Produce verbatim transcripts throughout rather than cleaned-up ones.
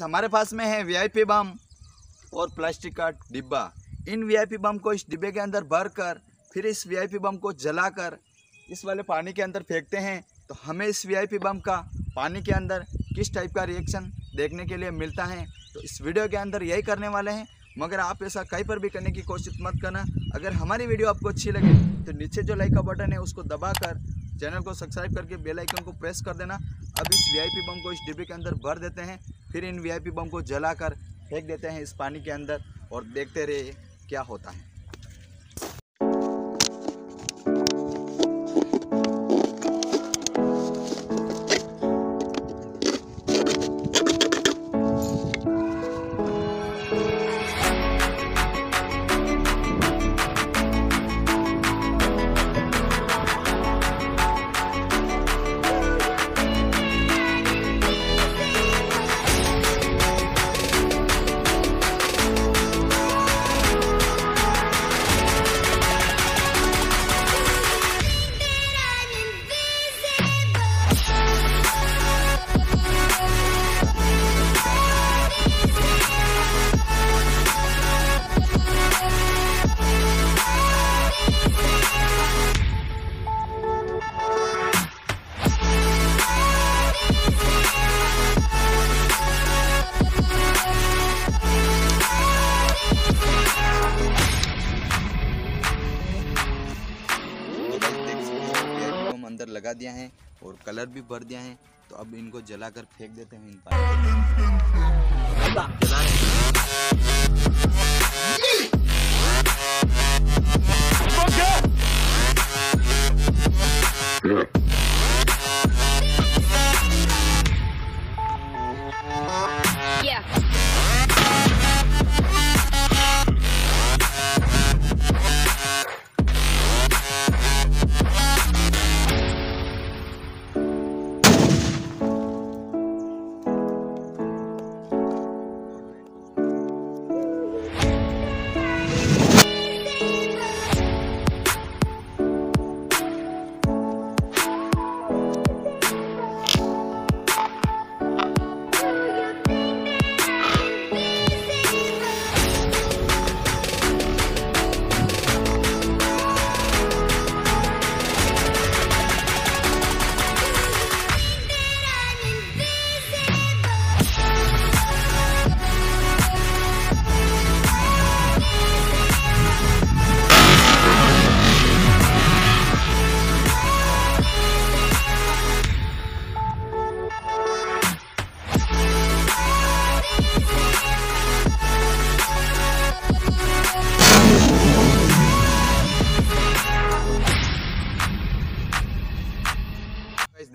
हमारे पास में है वीआईपी बम और प्लास्टिक का डिब्बा। इन वीआईपी बम को इस डिब्बे के अंदर भरकर फिर इस वीआईपी बम को जलाकर इस वाले पानी के अंदर फेंकते हैं। तो हमें इस वीआईपी बम का पानी के अंदर किस टाइप का रिएक्शन देखने के लिए मिलता है, तो इस वीडियो के अंदर यही करने वाले हैं। मगर आप ऐसा कहीं पर भी करने की कोशिश मत करना। अगर हमारी वीडियो आपको अच्छी लगे तो नीचे जो लाइक का बटन है उसको दबाकर चैनल को सब्सक्राइब करके बेल आइकन को प्रेस कर देना। अब इस वीआईपी बम को इस डिब्बे के अंदर भर देते हैं, फिर इन वीआईपी बम को जलाकर फेंक देते हैं इस पानी के अंदर, और देखते रहिए क्या होता है। लगा दिया है और कलर भी भर दिया है, तो अब इनको जलाकर फेंक देते हैं इन पानी।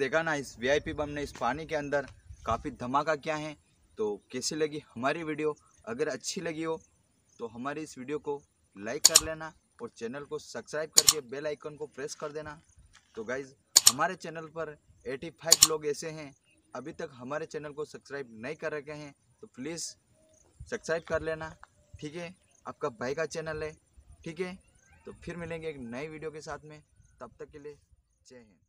देखा ना, इस वीआईपी बम ने इस पानी के अंदर काफ़ी धमाका किया है। तो कैसी लगी हमारी वीडियो? अगर अच्छी लगी हो तो हमारी इस वीडियो को लाइक कर लेना और चैनल को सब्सक्राइब करके बेल आइकन को प्रेस कर देना। तो गाइज, हमारे चैनल पर पचासी लोग ऐसे हैं अभी तक हमारे चैनल को सब्सक्राइब नहीं कर रखे हैं, तो प्लीज़ सब्सक्राइब कर लेना। ठीक है, आपका भाई का चैनल है। ठीक है, तो फिर मिलेंगे एक नई वीडियो के साथ में। तब तक के लिए जय हिंद।